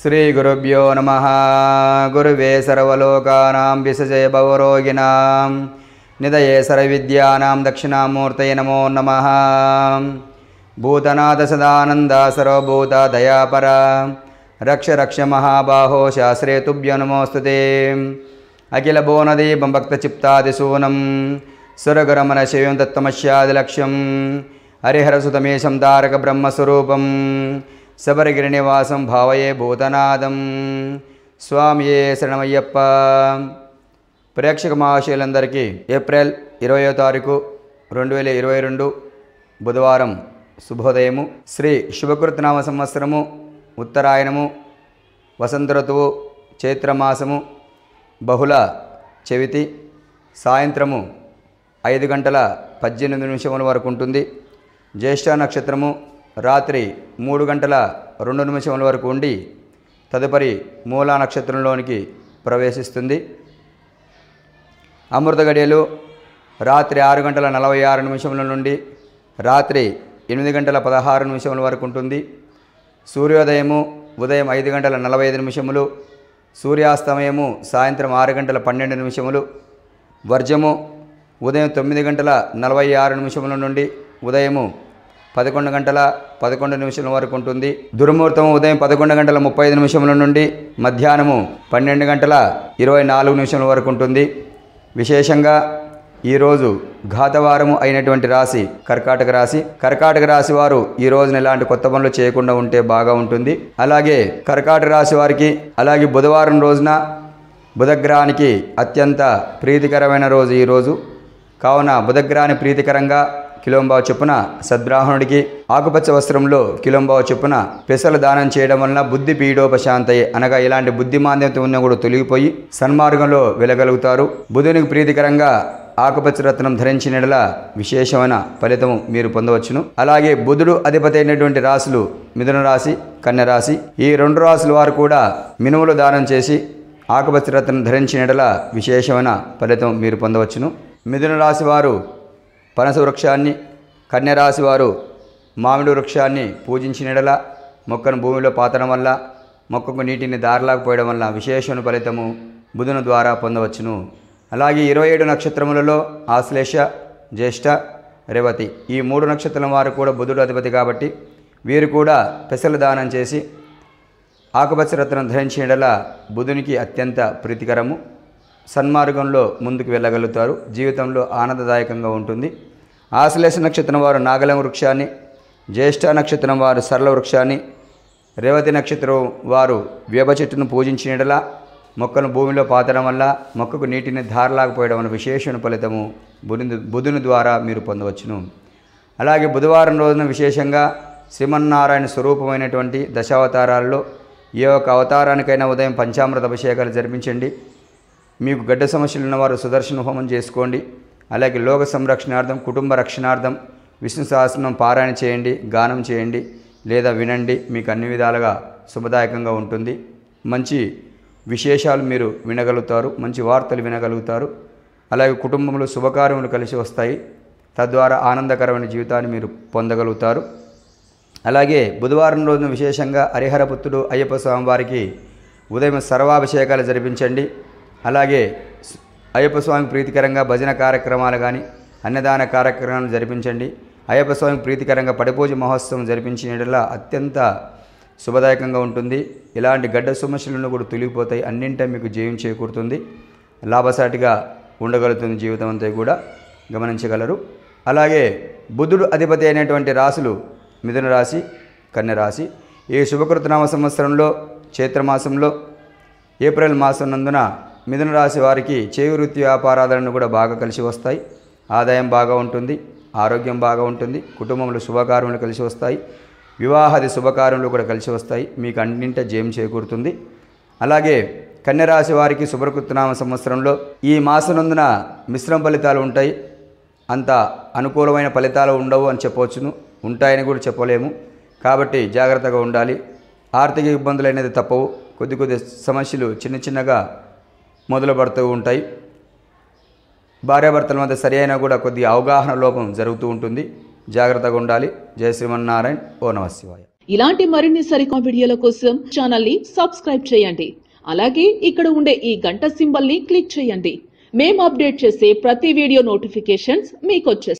ಶ್ರೀ ಗುರುಭ್ಯೋ ನಮಃ. ಗುರುವೇ ಸರ್ವಲೋಕಾನಾಂ ವಿಸಜಯ ಭವರೋಗಿಣಾಂ ನಿಧಯೇ ಸರ್ವವಿದ್ಯಾನಾಂ ದಕ್ಷಿಣಾಮೂರ್ತಯೇ ನಮೋ ನಮಃ. ಭೂತನಾಥ ಸದಾನಂದ ಸರ್ವಭೂತ ದಯಾಪರ ರಕ್ಷ ರಕ್ಷ ಮಹಾಬಾಹೋ ಶಾಸ್ತ್ರೇ ತುಭ್ಯೋ ನಮೋಸ್ತುತೇ. ಅಖಿಲ ಭುವನದಿ ಭಕ್ತ ಚಿಪ್ತಾದಿಸೂನಂ ಸುರಗರಮನ ಶಿವಂ ತತ್ವಮಶ್ಯಾದಿಲಕ್ಷ್ಯಂ ಹರಿಹರಸುತಮೇಶಂ ತಾರಕ ಬ್ರಹ್ಮಸ್ವರೂಪಂ ಶಬರಿಗಿರಿ ನಿವಾಸಂ ಭಾವಯೇ ಭೂತನಾದಂ ಸ್ವಾಮಿಯೇ ಶರಣಮಯ್ಯಪ್ಪ. ప్రేక్షక మహాశయులందరికీ ఏప్రిల్ 20వ తారీఖు 2022 బుధవారం శుభోదయము. శ్రీ శుభకృతనామ సంవత్సరము, ఉత్తరాయణము, వసంత ఋతువు, చైత్రమాసము, బహుళ చవితి సాయంత్రము 5:18 వరకు ఉంటుంది. జ్యేష్ఠ నక్షత్రము రాత్రి 3:02 వరకు ఉండి తదుపరి మూలా నక్షత్రంలోనికి ప్రవేశిస్తుంది. అమృత గడియలు రాత్రి 6:46 నుండి రాత్రి 8:16 వరకు ఉంటుంది. సూర్యోదయము ఉదయం 5:45, సూర్యాస్తమయము సాయంత్రం 6:12, వర్జము ఉదయం 9:46 నుండి ఉదయము 11:11 వరకు ఉంటుంది. దుర్ముహూర్తం ఉదయం 11:35 నుండి మధ్యాహ్నము 12:24 వరకు ఉంటుంది. విశేషంగా ఈరోజు ఘాతవారము అయినటువంటి రాశి కర్కాటక రాశి. కర్కాటక రాశి వారు ఈ రోజున ఎలాంటి కొత్త పనులు చేయకుండా ఉంటే బాగా ఉంటుంది. అలాగే కర్కాటక రాశి వారికి అలాగే బుధవారం రోజున బుధగ్రహానికి అత్యంత ప్రీతికరమైన రోజు ఈరోజు. కావున బుధగ్రహాన్ని ప్రీతికరంగా కిలోంబావు చొప్పున సద్బ్రాహ్మణుడికి ఆకుపచ్చ వస్త్రంలో కిలోంబావు చొప్పున పెసలు దానం చేయడం వలన బుద్ధి పీడోపశాంతయే, అనగా ఇలాంటి బుద్ధి మాంద్యంతో ఉన్న కూడా తొలగిపోయి సన్మార్గంలో వెలగలుగుతారు. బుధునికి ప్రీతికరంగా ఆకుపచ్చ రత్నం ధరించిన యెడల విశేషమైన ఫలితం మీరు పొందవచ్చును. అలాగే బుధుడు అధిపతి అయినటువంటి రాశులు మిథున రాశి, కన్య రాశి. ఈ రెండు రాశుల వారు కూడా మినుములు దానం చేసి ఆకుపచ్చ రత్నం ధరించిన యెడల విశేషమైన ఫలితం మీరు పొందవచ్చును. మిథున రాశి వారు పనస వృక్షాన్ని, కన్యరాశి వారు మామిడి వృక్షాన్ని పూజించిన యెడల మొక్కను భూమిలో పాతడం వల్ల మొక్కకు నీటిని దారలాకపోయడం వల్ల విశేషమైన ఫలితము బుధుని ద్వారా పొందవచ్చును. అలాగే 27 నక్షత్రములలో ఆశ్లేష, జ్యేష్ఠ, రేవతి ఈ 3 నక్షత్రం వారు కూడా బుధుడు అధిపతి కాబట్టి వీరు కూడా పెసలు దానం చేసి ఆకుపచ్చ రత్నం ధరించిన యెడల బుధునికి అత్యంత ప్రీతికరము. సన్మార్గంలో ముందుకు వెళ్ళగలుగుతారు. జీవితంలో ఆనందదాయకంగా ఉంటుంది. ఆశ్లేష నక్షత్రం వారు నాగలం వృక్షాన్ని, జ్యేష్ఠ నక్షత్రం వారు సరళ వృక్షాన్ని, రేవతి నక్షత్రం వారు వేప చెట్టును పూజించిన యెడల మొక్కను భూమిలో పాతడం వల్ల మొక్కకు నీటిని ధారలాగపోయడం వల్ల విశేషమైన ఫలితము బుధుని ద్వారా మీరు పొందవచ్చును. అలాగే బుధవారం రోజున విశేషంగా శ్రీమన్నారాయణ స్వరూపమైనటువంటి దశావతారాల్లో ఏ ఒక్క అవతారానికైనా ఉదయం పంచామృత అభిషేకాలు జరిపించండి. మీకు గడ్డ సమస్యలు ఉన్నవారు సుదర్శన హోమం చేసుకోండి. అలాగే లోక సంరక్షణార్థం, కుటుంబ రక్షణార్థం విష్ణు సహస్రనామం పారాయణ చేయండి, గానం చేయండి లేదా వినండి. మీకు అన్ని విధాలుగా శుభదాయకంగా ఉంటుంది. మంచి విశేషాలు మీరు వినగలుగుతారు, మంచి వార్తలు వినగలుగుతారు. అలాగే కుటుంబంలో శుభకార్యములు కలిసి వస్తాయి. తద్వారా ఆనందకరమైన జీవితాన్ని మీరు పొందగలుగుతారు. అలాగే బుధవారం రోజున విశేషంగా హరిహరపుత్రుడు అయ్యప్ప స్వామివారికి ఉదయం సర్వాభిషేకాలు జరిపించండి. అలాగే అయ్యప్ప స్వామికి ప్రీతికరంగా భజన కార్యక్రమాలు కానీ అన్నదాన కార్యక్రమాలు జరిపించండి. అయ్యప్ప స్వామికి ప్రీతికరంగా పడిపూజ మహోత్సవం జరిపించిన యెడల అత్యంత శుభదాయకంగా ఉంటుంది. ఇలాంటి గడ్డ సమస్యలను కూడా తొలగిపోతాయి. అన్నింటా మీకు జయం చేకూరుతుంది. లాభసాటిగా ఉండగలుగుతుంది జీవితం అంతా కూడా గమనించగలరు. అలాగే బుధుడు అధిపతి అయినటువంటి రాశులు మిథున రాశి, కన్య రాశి. ఈ శుభకృతనామ సంవత్సరంలో చైత్రమాసంలో ఏప్రిల్ మాసం నందున మిథున రాశి వారికి చేయి వృత్తి వ్యాపారాలను కూడా బాగా కలిసి వస్తాయి. ఆదాయం బాగా ఉంటుంది, ఆరోగ్యం బాగా ఉంటుంది, కుటుంబంలో శుభకార్యములు కలిసి వస్తాయి, వివాహాది శుభకార్యములు కూడా కలిసి వస్తాయి. మీకు అన్నింట జయం చేకూరుతుంది. అలాగే కన్యరాశి వారికి శుభకృతనామ సంవత్సరంలో ఈ మాసనందున మిశ్రమ ఫలితాలు ఉంటాయి. అంత అనుకూలమైన ఫలితాలు ఉండవు అని చెప్పవచ్చును, ఉంటాయని కూడా చెప్పలేము. కాబట్టి జాగ్రత్తగా ఉండాలి. ఆర్థిక ఇబ్బందులు అనేది తప్పవు. కొద్ది కొద్ది సమస్యలు చిన్న చిన్నగా మొదలుపడుతూ ఉంటాయి. భార్యాభర్తల మధ్య సరి అయినా కూడా కొద్ది అవగాహన లోపం జరుగుతూ ఉంటుంది. జాగ్రత్తగా ఉండాలి. జయ శ్రీమన్నారాయణ. ఓ నమః శివాయ. ఇలాంటి మరిన్ని సరికొత్త వీడియోల కోసం ఛానల్ ని సబ్స్క్రైబ్ చేయండి. అలాగే ఇక్కడ ఉండే ఈ గంట సింబల్ ని క్లిక్ చేయండి. మేము అప్డేట్ చేసే ప్రతి వీడియో నోటిఫికేషన్స్ మీకు వచ్చేస్తాయి.